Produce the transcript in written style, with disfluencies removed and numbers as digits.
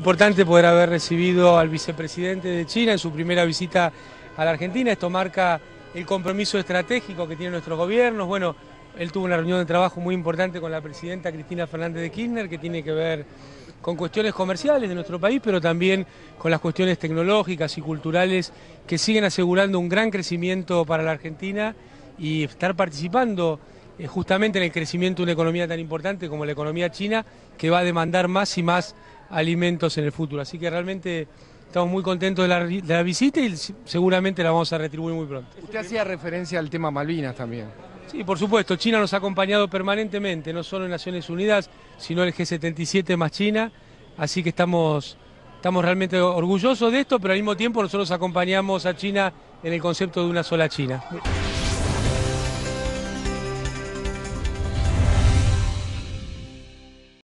Importante poder haber recibido al vicepresidente de China en su primera visita a la Argentina. Esto marca el compromiso estratégico que tienen nuestros gobiernos. Bueno, él tuvo una reunión de trabajo muy importante con la presidenta Cristina Fernández de Kirchner, que tiene que ver con cuestiones comerciales de nuestro país, pero también con las cuestiones tecnológicas y culturales que siguen asegurando un gran crecimiento para la Argentina y estar participando justamente en el crecimiento de una economía tan importante como la economía china, que va a demandar más y más alimentos en el futuro. Así que realmente estamos muy contentos de la visita y seguramente la vamos a retribuir muy pronto. Usted hacía referencia al tema Malvinas también. Sí, por supuesto. China nos ha acompañado permanentemente, no solo en Naciones Unidas, sino el G77 más China. Así que estamos realmente orgullosos de esto, pero al mismo tiempo nosotros acompañamos a China en el concepto de una sola China.